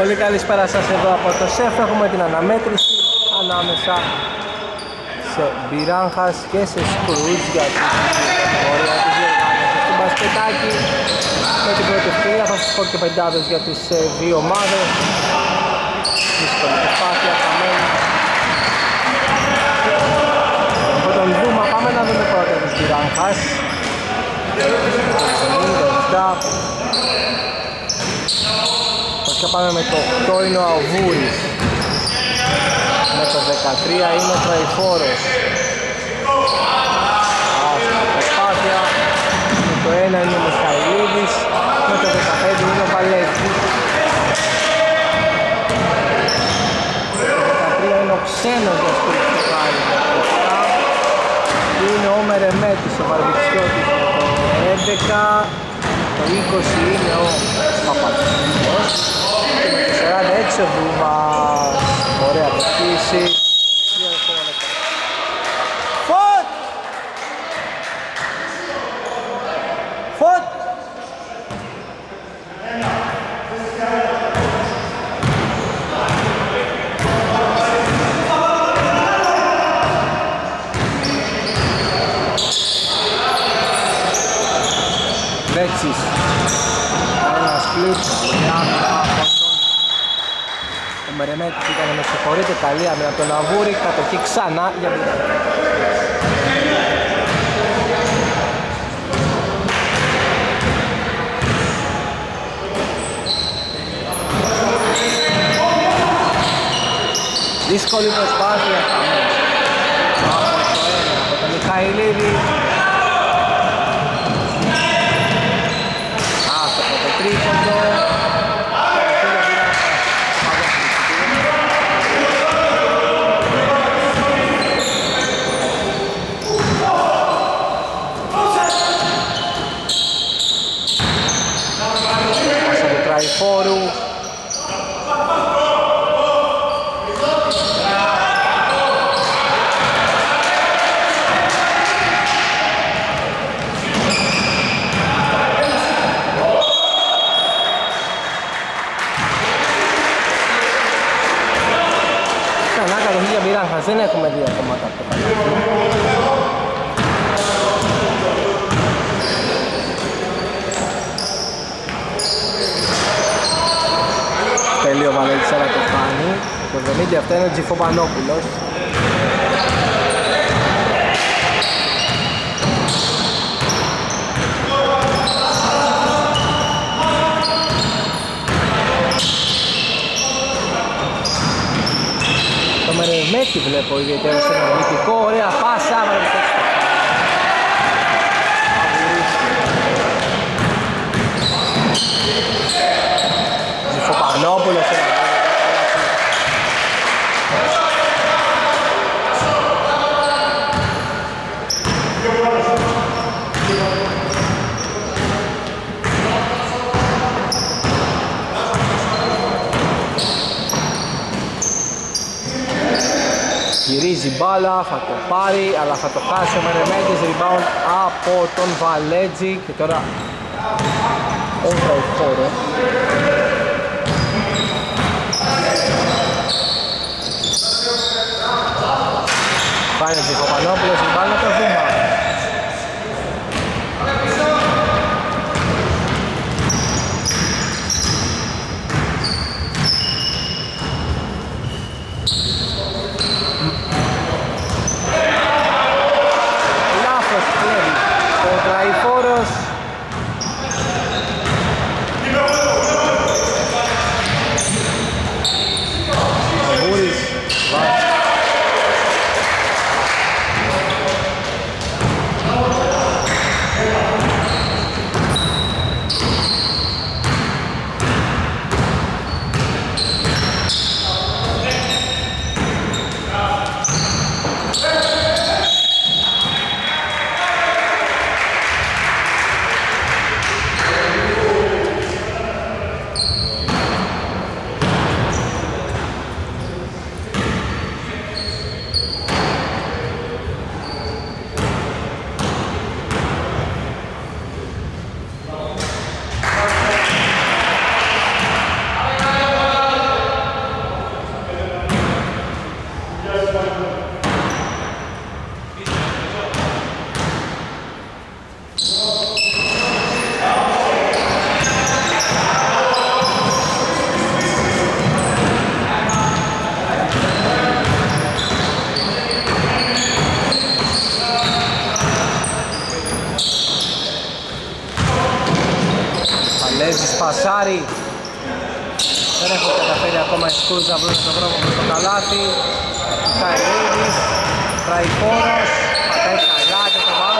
Πολύ καλησπέρα σας εδώ από το ΣΕΦ. Έχουμε την αναμέτρηση ανάμεσα σε Beeranhas και σε Skroutz για την κατηγορία της διοργάνωσης του μπασκετάκι. Με την πρώτη ευκαιρία θα σας πω και πεντάδες για τις δύο ομάδες. Δύσκολη προσπάθεια χαμένη. Από τον Δούμα πάμε να δούμε πρώτα τους Beeranhas. Βασικά πάμε με το 8 είναι ο Αουβούλης. Με το 13 είναι ο Τραϊφόρος. Προσπάθεια. Με το 1 είναι ο Μεσκαλίδης. Με το 15 είναι ο Βαλέτζι. Με το 13 είναι ο Ξένος για σκύρρος πάλι. Με το 7 είναι ο Μερεμέτης ο Βαρβιτσιώτης. Με το 11 το 20 είναι ο Παπαδόπουλος. Με το 46 ο Βούμας. Ωραία προσποίηση. Φωτ! Φωτ! Βέτσις. Ένας κλουτς, ο Μερεμέτης ήταν με συγχωρείτε, καλή άμυνα από τον Αβούρη, κατοχή ξανά για την δύσκολη προσπάθεια από τον Μιχαηλίδη. Δεν έχουμε δύο κομμάτα από το παλιό. Τελείο Βαλέτζι αλλά το χάνει. Το 77 είναι ο Τζιφοπανόπουλος. Μερεμέτη βλέπω ιδιαίτερα στον αγωνιστικό, ωραία πάσα, βραβευτά. Ζηφοπανόπουλος. Γυρίζει μπάλα, θα το πάρει, αλλά θα το χάσει ο Μερεμέτης, rebound από τον Βαλέτζι και τώρα ο Τραϊφόρος. Πάει ο Τζιχοπανόπουλος, rebound από τον Βούμα. Βέτσις πασάρι. Δεν έχουν καταφέρει ακόμα οι Σκούρτς να βρουν τον δρόμο προς το καλάθι. Μιχαηλίδης, Τραϊφόρος, πατάει καλά και το βάζει.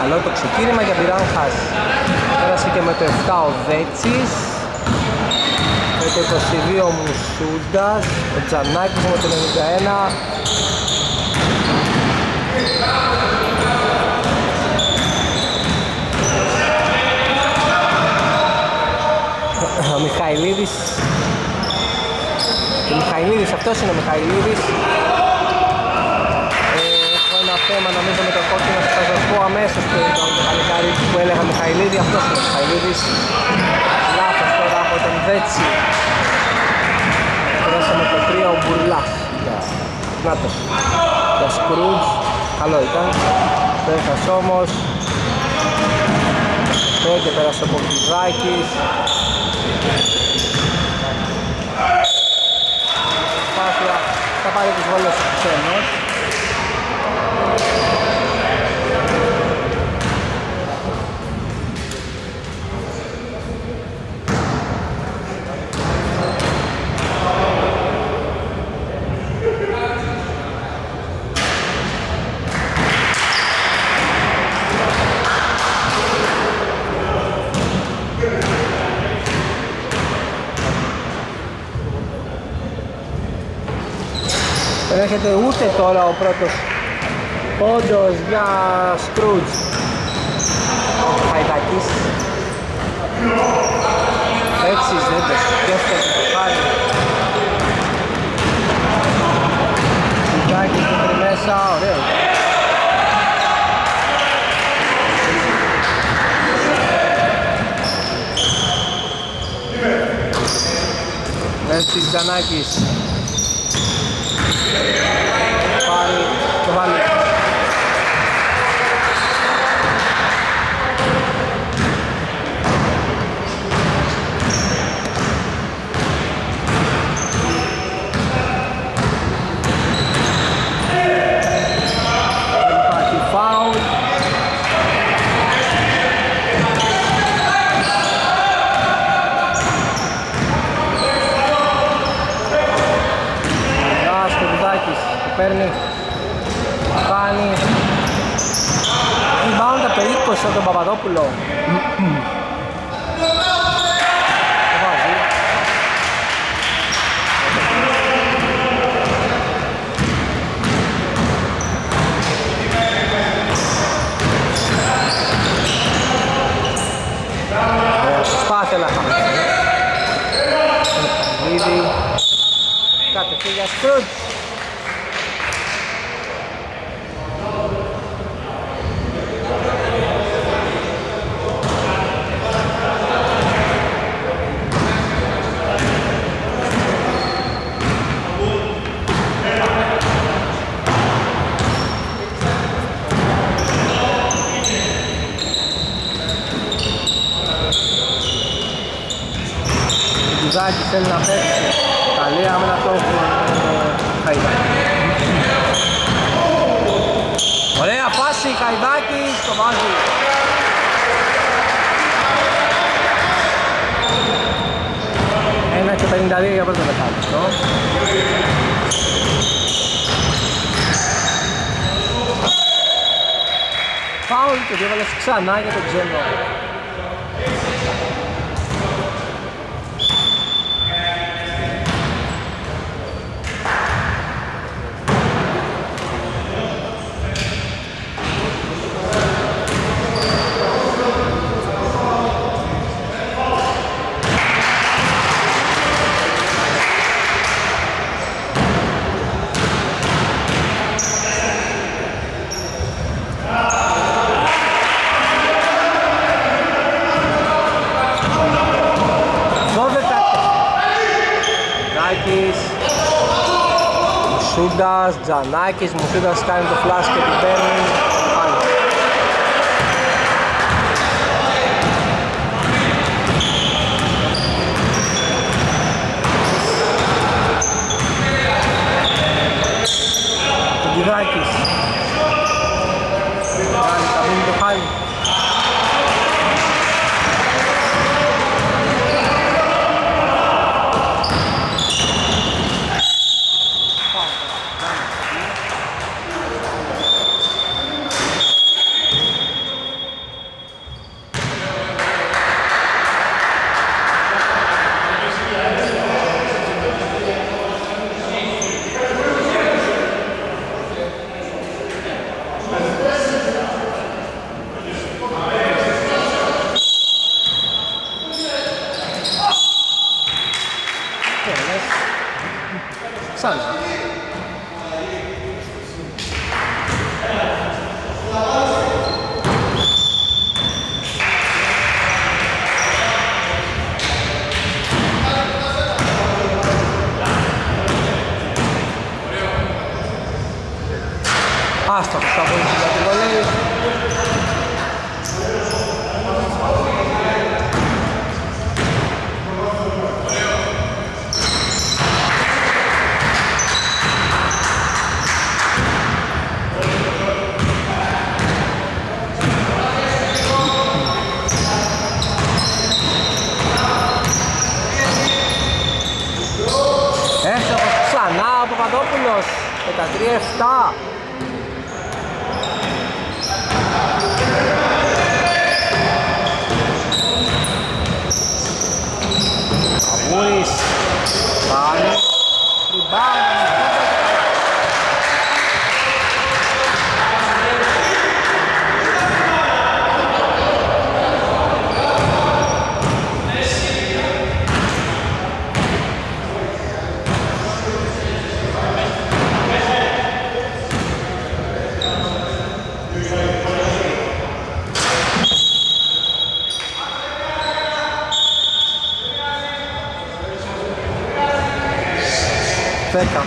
Καλό το ξεκίνημα για Beeranhas. Πέρασε και με το 7 ο Βέτσις, με το 22 ο Μουσούντας, ο Τζανάκης με το 91. Ο Μιχαηλίδης. Ο Μιχαηλίδης, αυτός είναι ο Μιχαηλίδης. Θέμα νομίζω με το κόκκινο θα σας πω αμέσως που ήταν ο Μιχαηλίδης που έλεγα Μιχαηλίδη, αυτός είναι ο Μιχαηλίδης. Λάθος τώρα από τον Βέτσι. Πέρασαμε το 3 ο Μπουλάχ. Νάτος. Για Skroutz. Καλό ήταν. Πέρασε όμως. Και πέρασε ο Κοντιζάκης. Σπάθεια. Θα πάρει τις βόλες του Ξένος. Δεν έρχεται ούτε τώρα ο πρώτος πόντος για Skroutz. Ο Χαϊδάκης. Έτσι δεν το σκέφτεται το πάλι. Χαϊδάκης μέχρι μέσα, ωραίο. Έτσι Τζανάκης. Πάλι παίρνει, κάνει rebound από 20 από τον Παπαδόπουλο. Το βάζει. Σπάθε να χαμηλά. Ήδη κατευθείαν για Skroutz. Κοντιζάκης θέλει να παίξει, καλή άμυνα το Χαϊδάκη. Ωραία πάση, Χαϊδάκης, το βάζει. Ένα και 52 για πρώτο δεκάλεπτο. Φάουλ και διέβαλες ξανά για τον Ξένο. Μουσούντας, Τζανάκης, Μουσούντας κάνει το flash και την παίρνει. Κοντιζάκης. Θα μείνει το χάλι. Παπαδόπουλος, 13-7. Αουβούλης, πάλι, ριμπάουντ.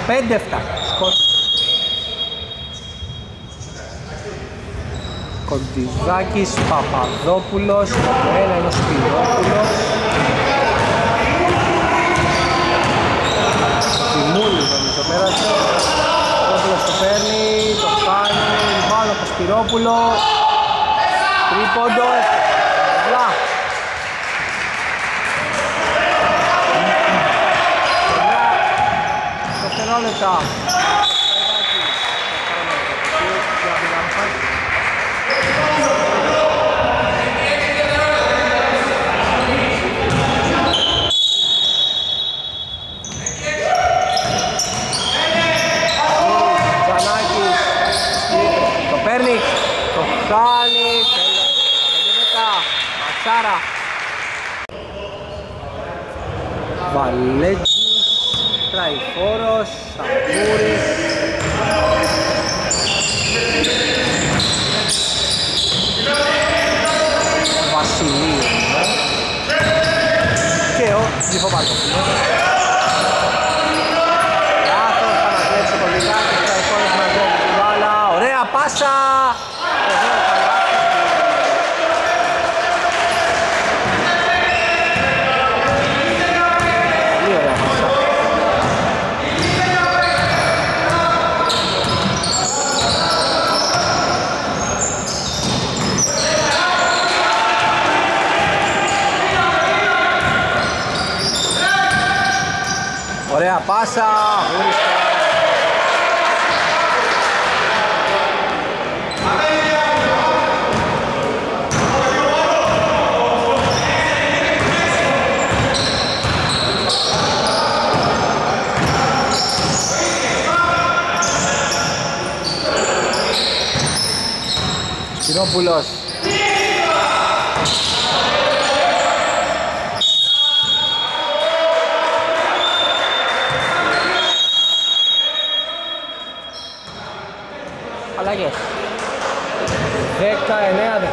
Πέντε φτά. Κοντιζάκης, Παπαδόπουλος, ένα είναι ο Σπυρόπουλος. Τιμούλη νομίζω πέρασε. Παπαδόπουλος το παίρνει, το κάνει, βάλω από Σπυρόπουλο. Τρίποντο, Μπουλάχ. Λεπτά. Το παίρνει, το χάνει, ματσάρα. Βαλέτζι. Τραϊφόρος, Αουβούλης. Βασιλείου. Και ο Παπαδόπουλος. Λάθος, θα ανακλέψει ο Κοντιζάκης. Τραϊφόρος με την μπάλα. Ωραία πάσα. Ωραία πάσα, Αουβούλης. Συρόβιλος. Αλλαγές. 19-10.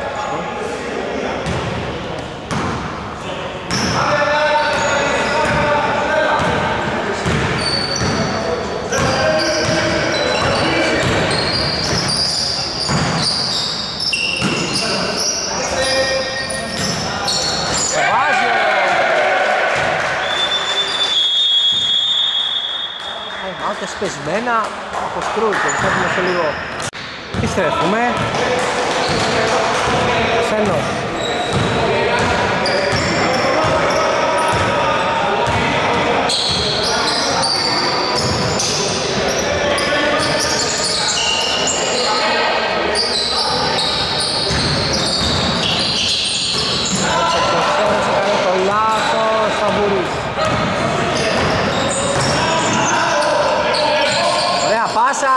και σπεσμένα από Skroutz. Βλέπουμε σε λίγο. Επιστρέφουμε. Ξένος.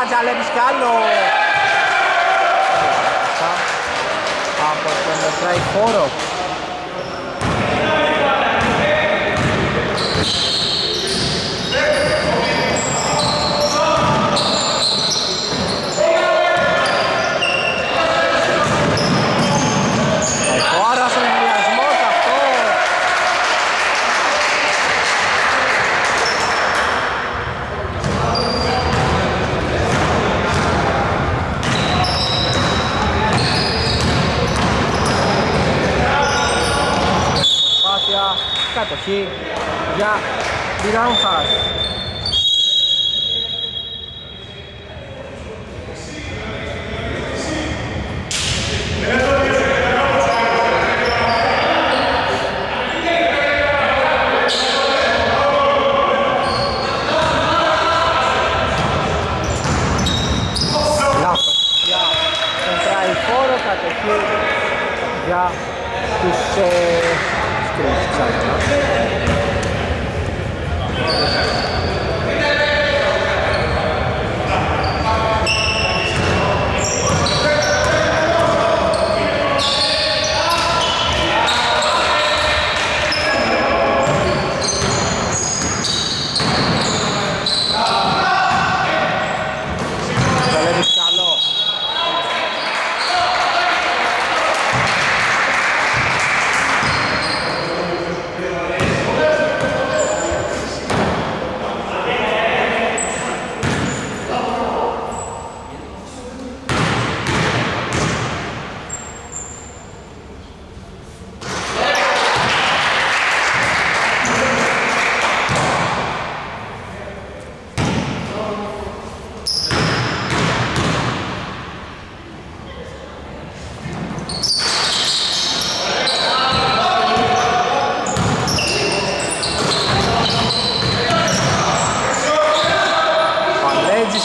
Τσαλέπεις κι άλλο από τον Τραϊφόρο. Κατοχή για Beeranhas. Λάθος για τον Τραϊφόρο, κατοχή για τους Σκύρρους.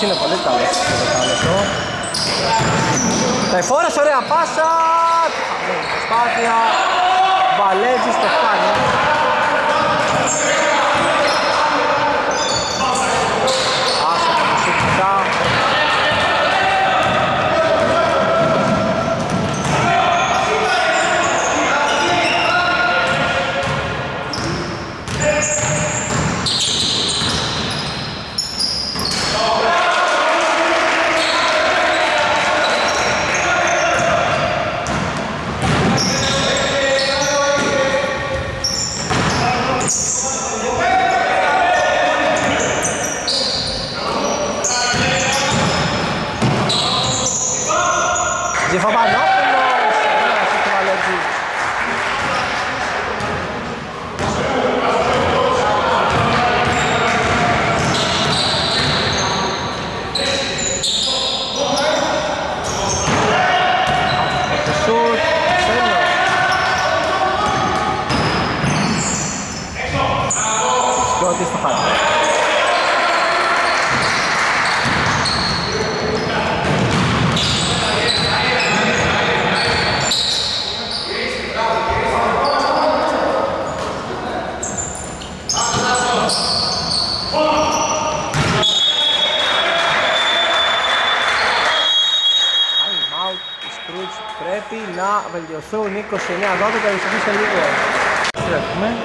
Είναι πολύ καλό αυτό. Τραϊφόρος, ωραία πάσα. Προσπάθεια. Βαλέτζι στο φτάνει. Άσε τα μουσικά. Να βελτιωθούν 29-12 σε λίγο. Στρέφουμε.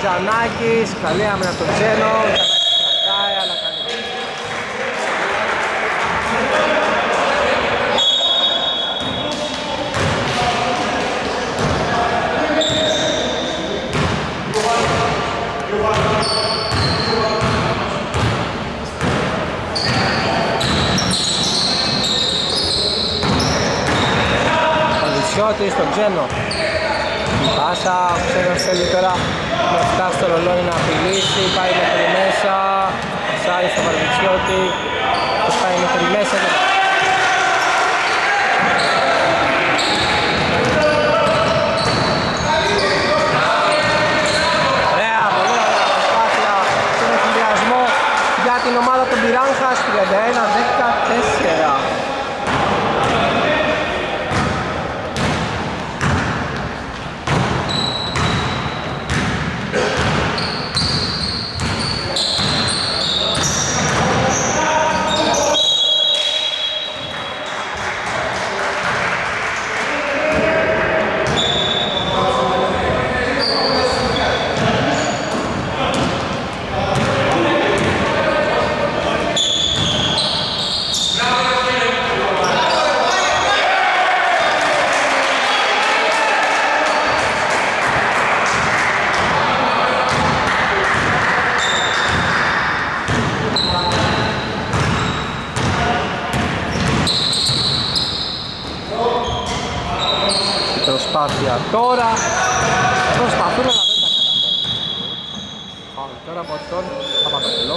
Τζανάκης, καλή άμυνα τον Ξένο. Thank you. ότι στον Ξένο. Η πάσα, ο Ξένος θέλει τώρα να φτάσει στο ρολόι να απειλήσει, πάει μέχρι μέσα, σάρει στο Βαρβιτσιώτη, το πάει μέχρι μέσα. Ωραία, πολύ ωραία προσπάθεια στον εφηδιασμό για την ομάδα των Beeranhas, 31-14. Τώρα προσπαθούν αλλά δεν τα καταφέρουν. Πάμε τώρα από τον Παπαδόπουλο.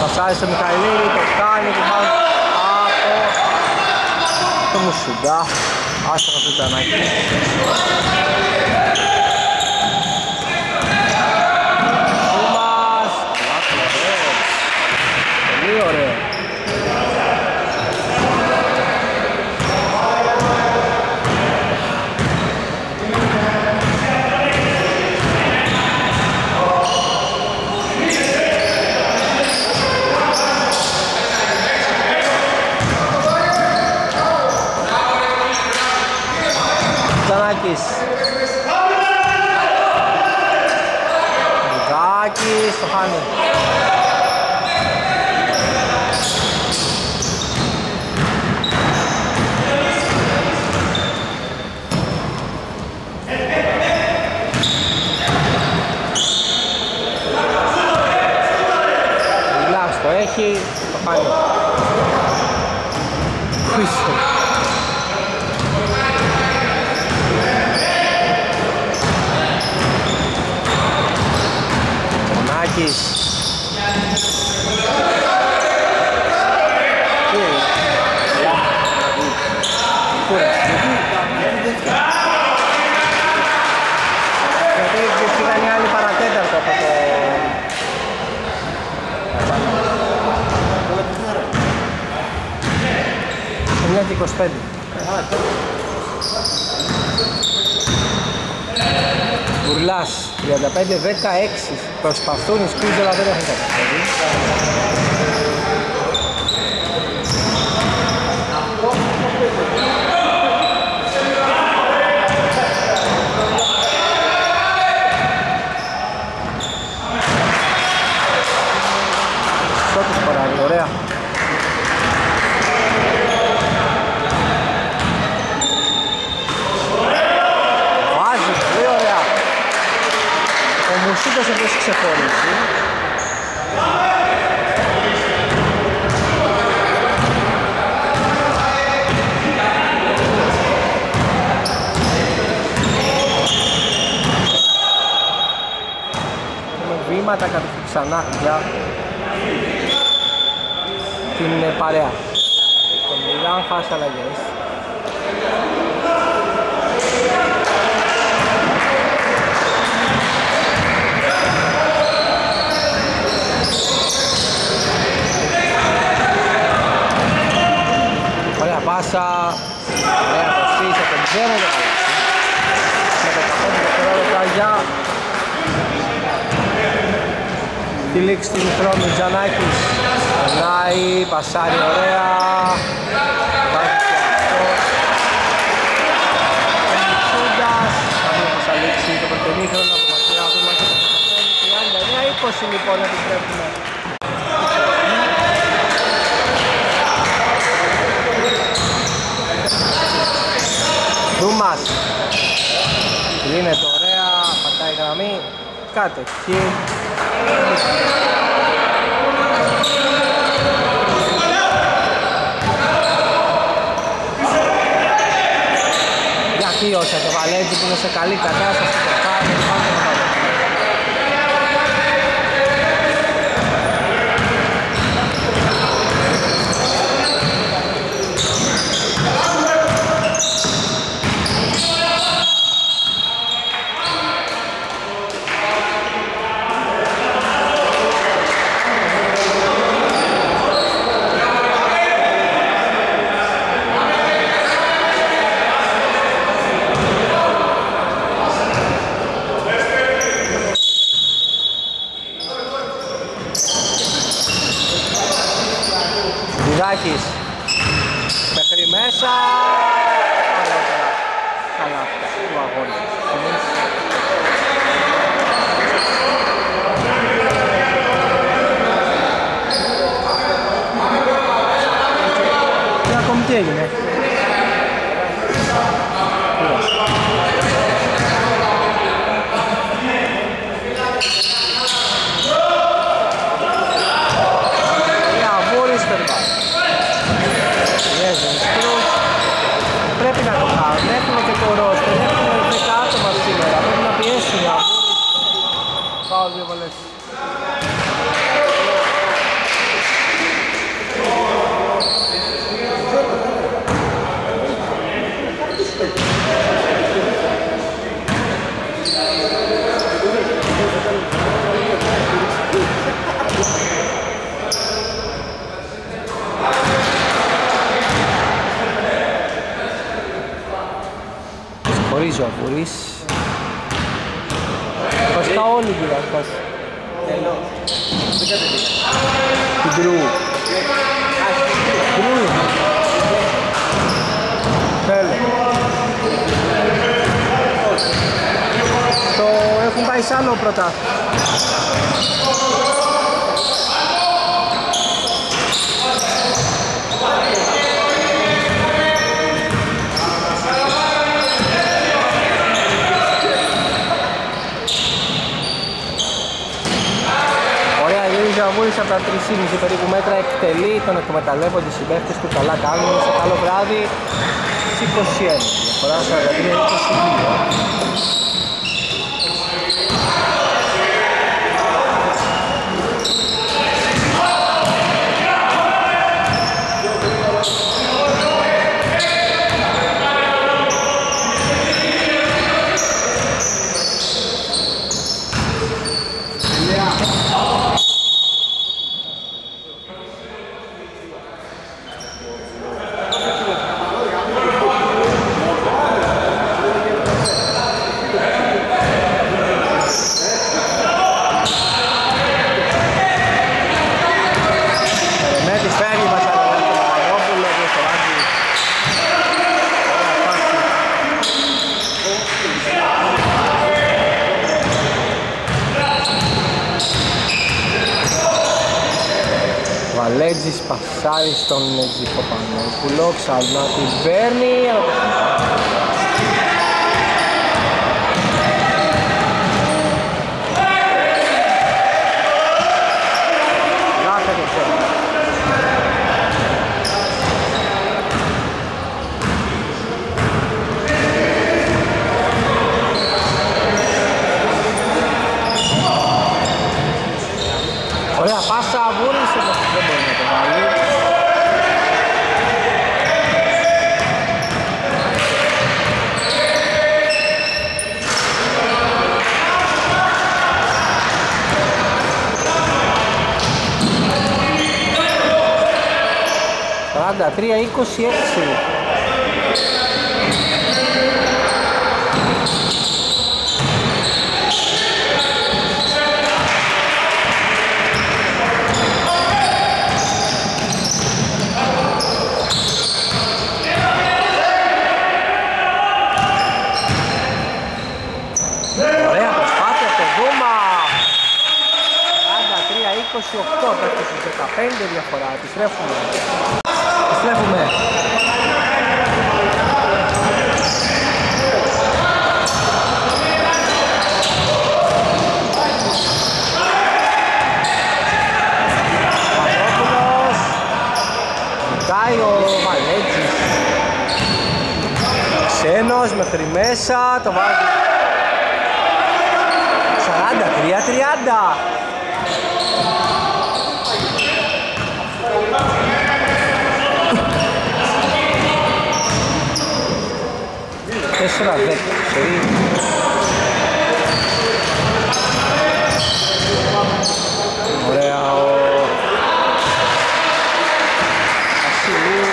Θα ψάρει στο Μιχαηλίδη, το κάνει, το κάνει από το Μουσούντα, άστοχα του Τζανάκη. Κούμας, πολύ ωραίο. Κοντιζάκης, το χάνει. Μπουλάχ το έχει, το χάνει. Πίσω. Γιατί ήταν η άλλη παρατέταρτο από το... Μια και 25. Μπουρλάς, 35-16, προσπαθούν οι Σκύρρος αλλά δεν έχουν καταφέρει. Σώτος χωράει, ωραία. Μουσούντας αυτός ξεχωρίζει. Έχουμε βήματα κατά τη ξανά για την παρέα. Τον Beeranhas αλλαγές. Ωραία πάσα, ωραία Βασίδης από τον Ξένο με το καθόλου δευτερόλεπτα για τη λήξη του χρόνου. Τζανάκης περνάει, πασάρει ωραία, βάζει και αυτό ο Μουσούντας, αμέσως θα λήξει το πρωτομήχρονο από μακριά, δούμε και το καταφέρει 39-20 λοιπόν επιτρέπουμε. Δούμας, κλείνεται ωραία, πατάει γραμμή, κάτω εκεί. Γιατί όσα το Βαλέτζι που είναι σε καλή κατάσταση, το κάνει, πάντα το Βαλέτζι. Μέχρι μέσα. Καλά του αγώνα. Και ακόμη τι έγινε. Πρέπει να το κάνουν, έχουμε και το ρόστερ, έχουμε 10 άτομα σήμερα, πρέπει να πιέσουν οι Αουβούλης. Πάω δύο βολές. Χωρίζει ο Αουβούλης. Βαστά όλοι κουραστάς. Την Τρού. Τρού. Θέλει. Το έχουν πάει σ' άλλο πρώτα. Από τα 3,5 περίπου μέτρα εκτελεί, τον εκμεταλλεύονται οι συμπαίκτες του, καλά κάνουν. Σε καλό βράδυ, 21. Διαφορά 42. Βαλέτζις πασάρει στον Παπαδόπουλο, ξανά την παίρνει. Ωραία πάσα, Αουβούλης, δεν μπορεί να το βάλει. Πάντα, 43-26. 28 μέχρι στους 15 διαφορά. Επιστρέφουμε. Παπαδόπουλος. Κοιτάει ο Βαλέτζι. Ξένος μέχρι μέσα. Το βάζει. 43-30. Τέσσερα δέκα. Ωραία. Βασιλείου.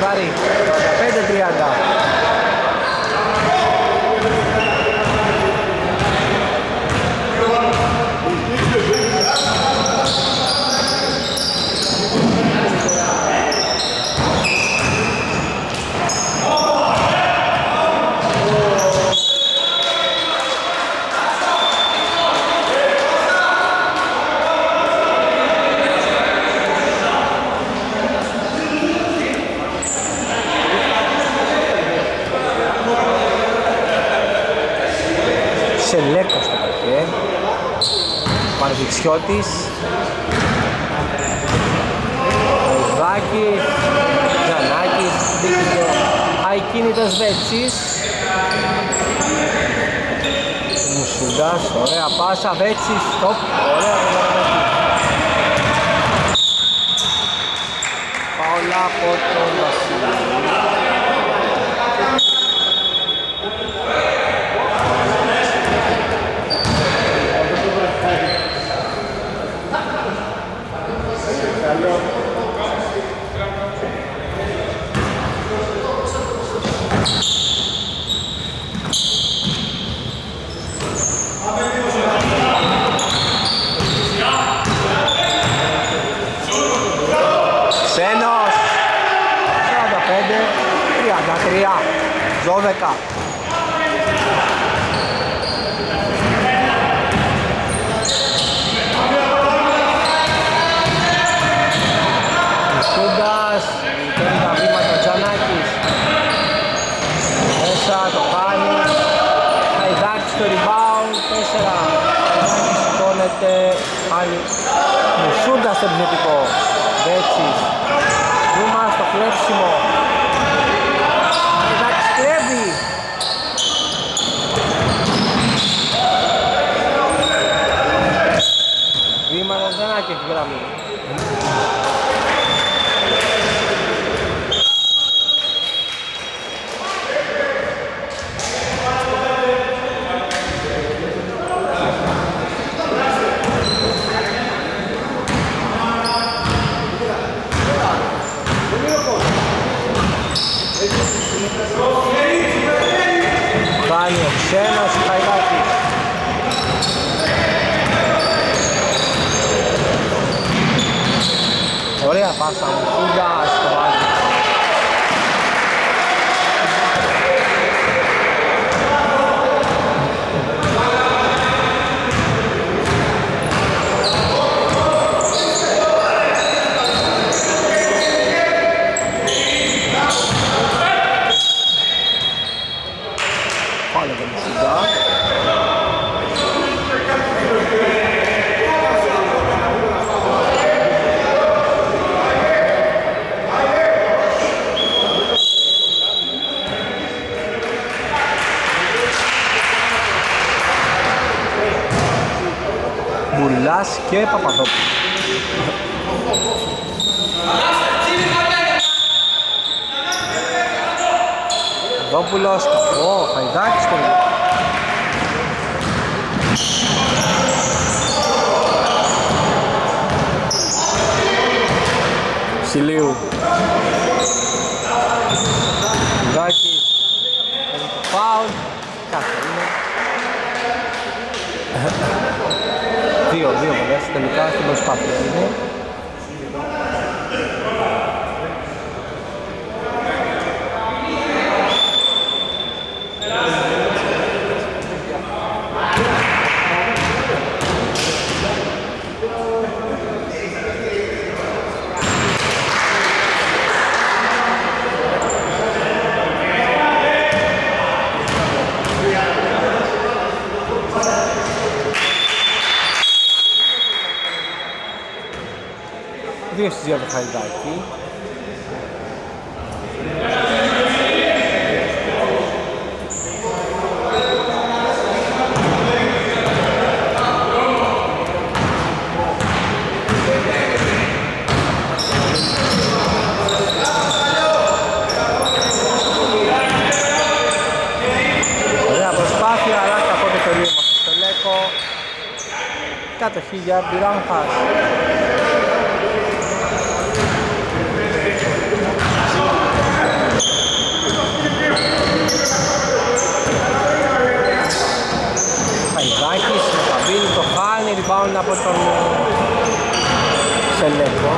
Κοράρι. 15-30. Παρδητσιώτης, Κοντιζάκης, Τζανάκης, αικίνητος Βέτσις, Μουσούντας, ωραία πάσα, Βέτσις, στοπ, ωραία, Παόλα από τον Βασιλείου. Ξένος 45-33-12. Μουσούντας, παίρνει τα βήματα Τζανάκης. Μέσα το κάνει. Χαϊδάκης το rebound, 4. Χαϊδάκης σηκώνεται, πάλι. Μουσούντας το επιθετικό. Βέτσις. Ζούμα στο κλέψιμο. Χαϊδάκης κλέβει. Βήματα Τζανάκη έχει γραμμή. Κάνει ο Ξένος, Χαϊδάκης. Ωραία πάσα μου, Μουσούντα στο βάζει. Και Παπαδόπουλο. Παπαδόπουλος, καπό, Χαϊδάκης, πολύ. Βασιλείου. Χαϊδάκης, παίρνει το φάουλ. Κάτω είναι. Δύο βολές τελικά στην προσπάθεια είναι. εκτελεστικές για τον Χαϊδάκη. Κατοχή για Beeranhas. Χαϊδάκης, Μεσκαλίδη, το χάνει, rebound από τον Σελέκο.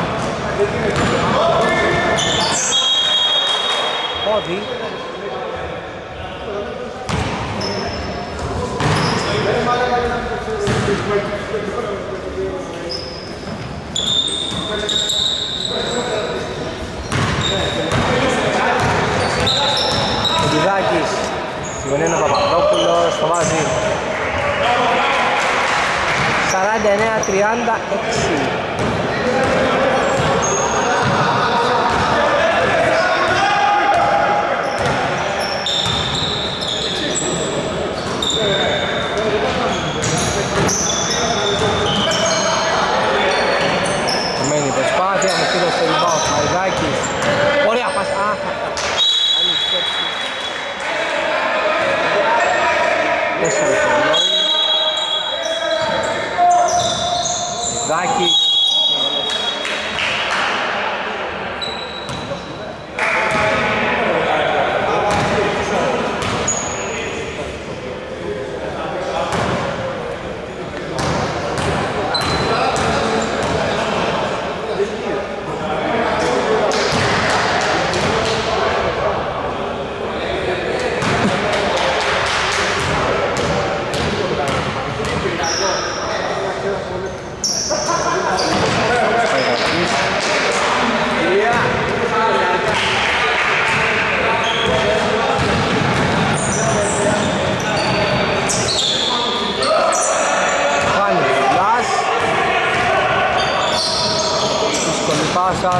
Πόδι. Κοντιζάκης, στη γωνία είναι ο Παπαδόπουλος, το βάζει 49-36.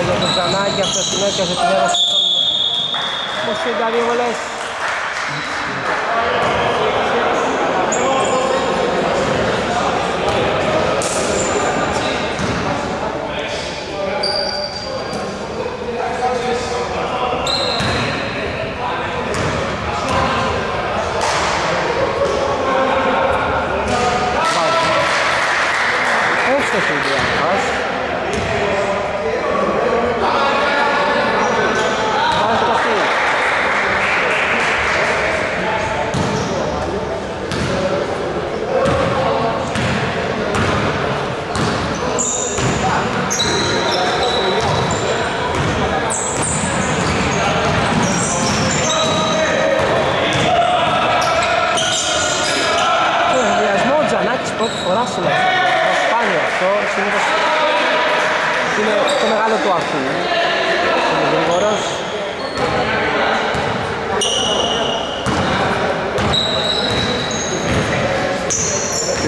Για τον Τζανάκη, αυτός συνέχιασε την έρωση στον Μουσούντα, δύο βολές.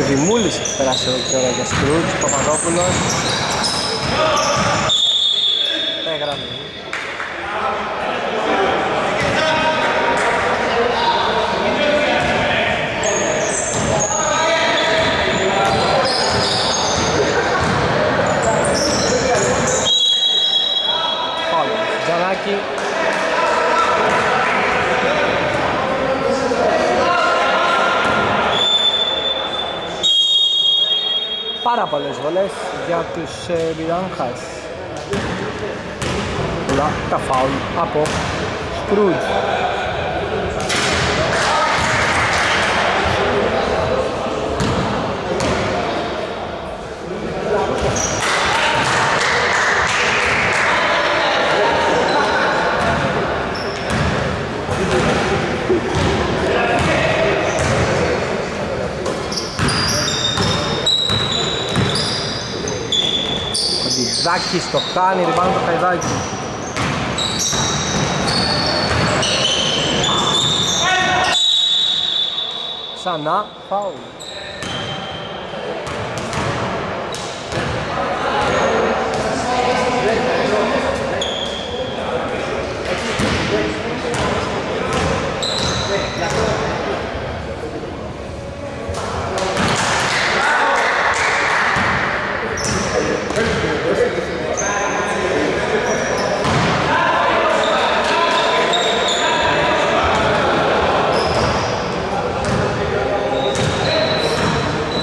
Τιμούλης έχει περάσει εδώ τώρα για Σκρουτς, Παπαδόπουλος. Έγραμμη. Πάμε, Τζανάκη. Πάρα πολλές βολές για τους Beeranhas. Πολλά τα φάουλ από Skroutz. Κοντιζάκης το κάνει, rebound το Χαϊδάκη. Ξανά, φάουλ.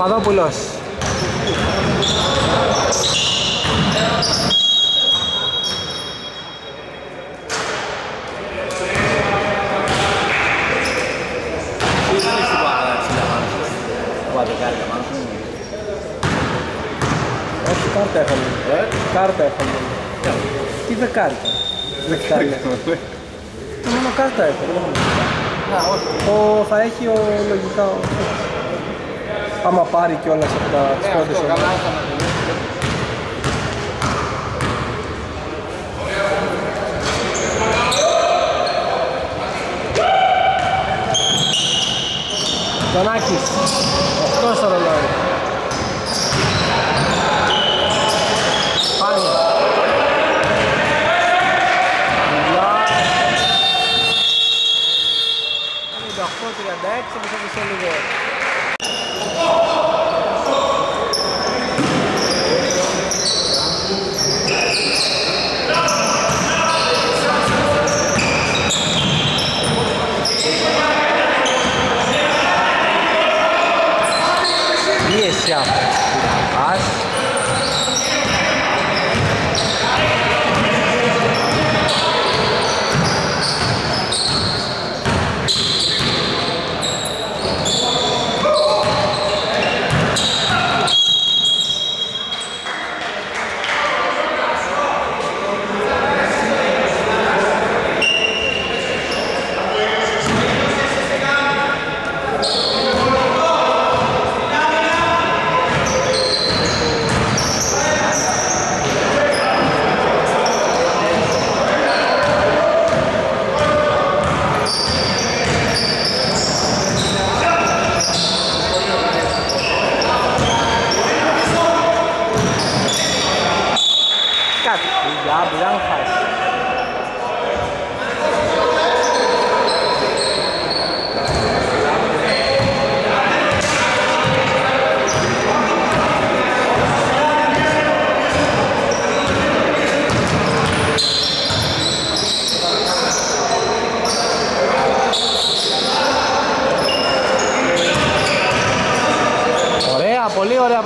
Παπαδόπουλος. Όχι, κάρτα έχουμε. Κάρτα έχουμε. Τι δε κάρτα. Μόνο κάρτα έχουμε. Θα έχει λογικά. Άμα πάρει κιόλας από τα σκότες. Τζανάκης, αυτό στο ρολόι. Πάλι.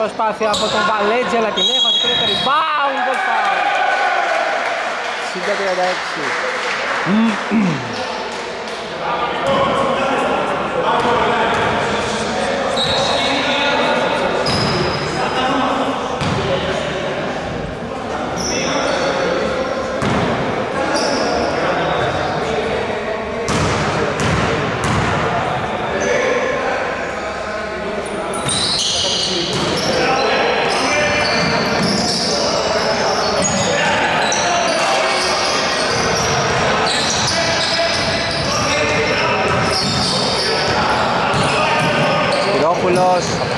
Προσπάθεια από τον Βαλέτζι, αλλά την έχασε και το rebound goal foul.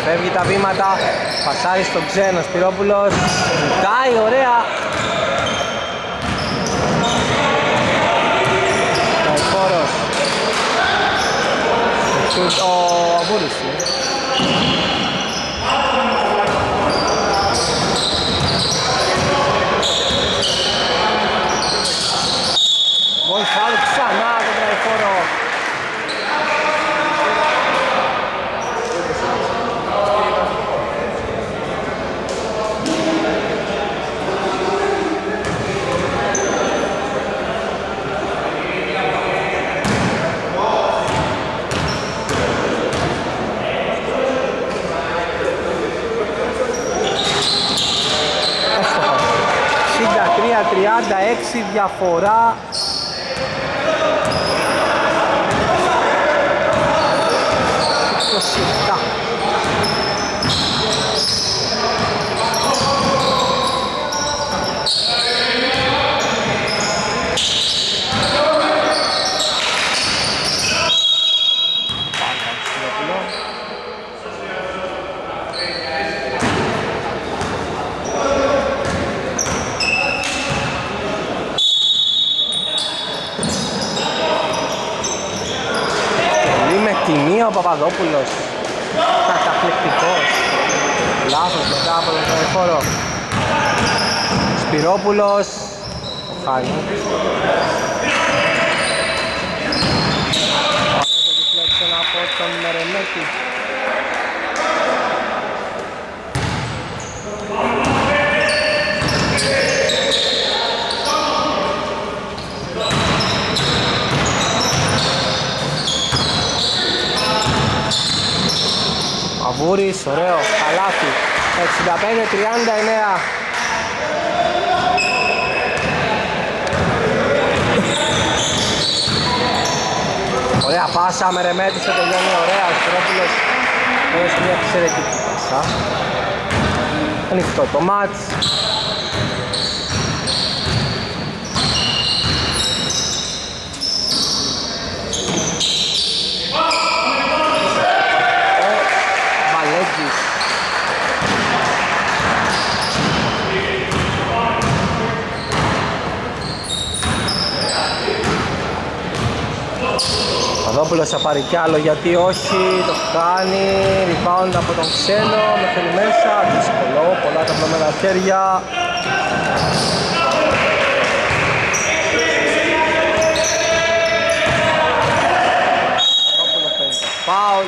Φεύγει τα βήματα, πασάρει στον Ξένο, Σπυρόπουλος, κοιτάει, ωραία! Τραϊφόρος, ο Αουβούλης. Βολφάλ ξανά τον Τραϊφόρο. Διαφορά. Ο Παπαδόπουλος, καταπληκτικός, λάθος μετά από τον Τραϊφόρο. Σπυρόπουλος, ο Χαϊδάκης. Ωραία το deflection από τον Μερεμέτη. Αουβούλης, ωραίο, καλάθι, 65-39. Ωραία πάσα, Μερεμέτης το τελειώνει, ωραία, ο Σπυρόπουλος έδωσε μια εξαιρετική πάσα. Ανοιχτό το μάτς. Παπαδόπουλος θα πάρει κι άλλο, γιατί όχι, το κάνει, rebound από τον Ξένο, με θέλει μέσα, δύσκολο, πολλά τα πλωμένα χέρια. Παπαδόπουλος παίρνει το φάουλ.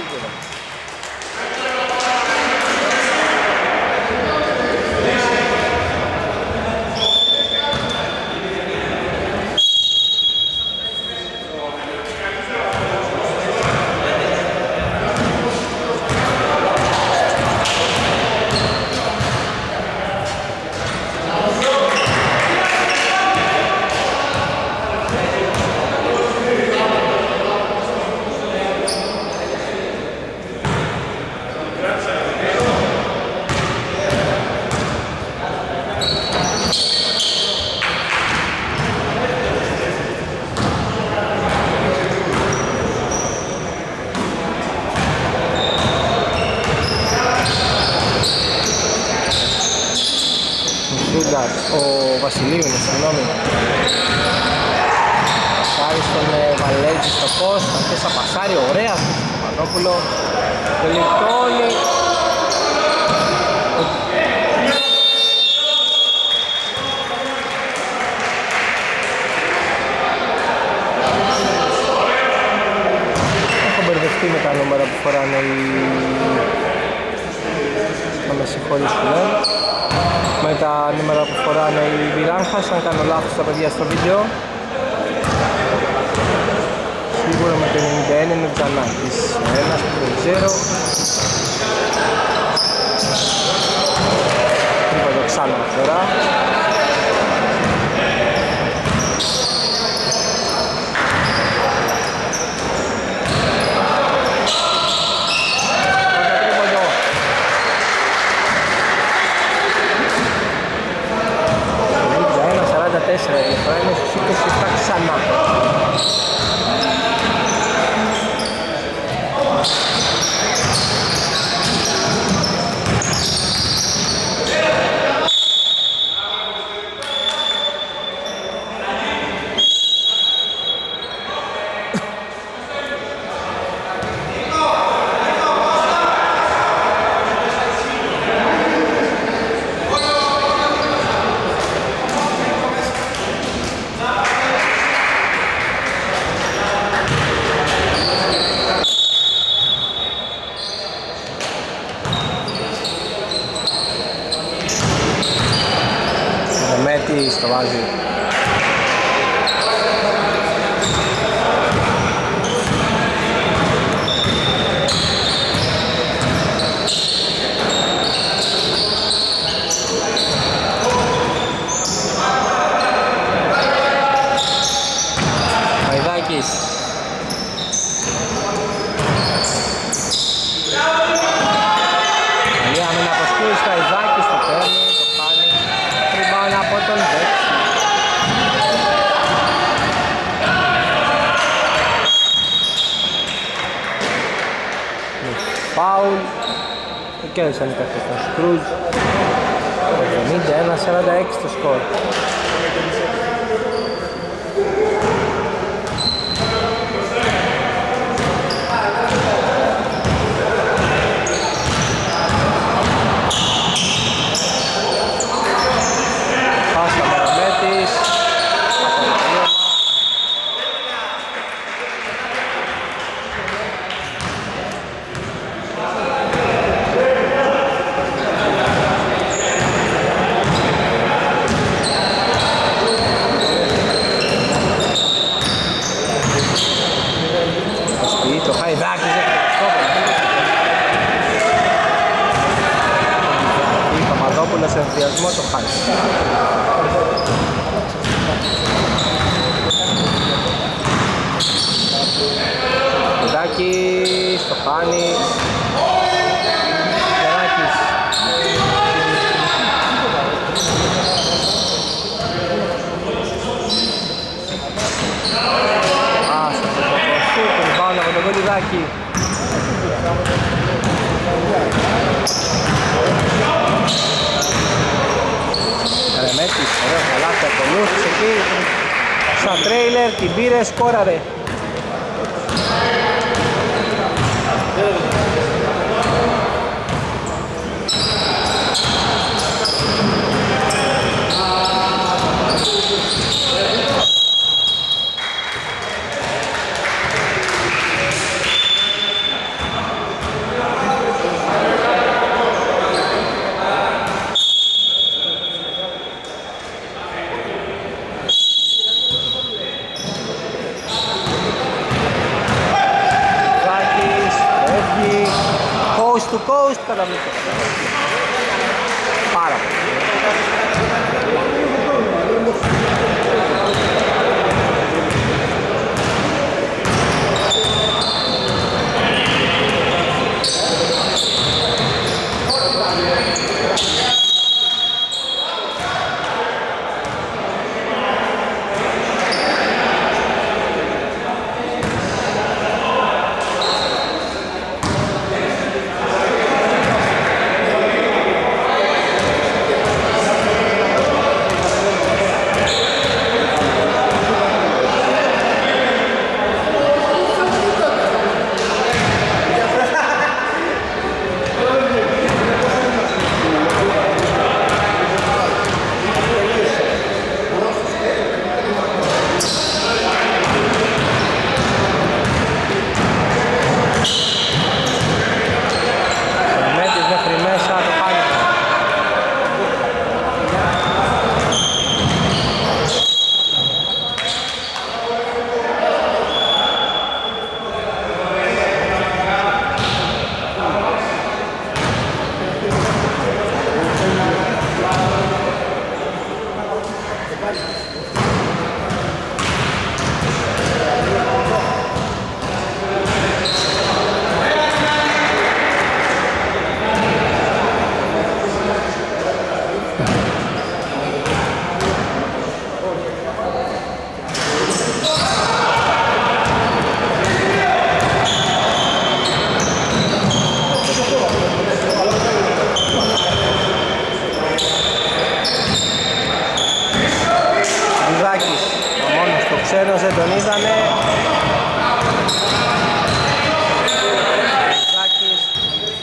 Ο Βασιλείου είναι, συγγνώμη. Πασάρι στον Βαλέτζι στο φως, θα πασάρι, ωραία στον Στομανόπουλο. Τελικό είναι... Έχω μπερδευτεί με τα νούμερα που φοράνε οι... Θα με συγχωρήσουν. Με τα νούμερα που φοράνε οι Beeranhas, αν κάνω λάθος τα παιδιά στο βίντεο. Σίγουρα με το 91 είναι ο Τζανάκης, ένας που δεν ξέρω. Είπα το ξανά τώρα. Και δεν σαν υπάρχει στον Skroutz. 71-46 το σκορ. σε ενδιασμό το χάνει. Κοντιζάκης το χάνει. Τζανάκης. Άσε το κοτσού, τον πάνω από τον Κοντιζάκη. Μερεμέτης, ωραίο καλάθι, ακολούθησε εκεί στα τρέιλερ, την πήρε, σκόραρε. Του coast κατά μήκος. Πάρα πολύ. Κοντιζάκης,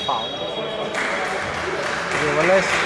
φάουλ. Δύο βολές.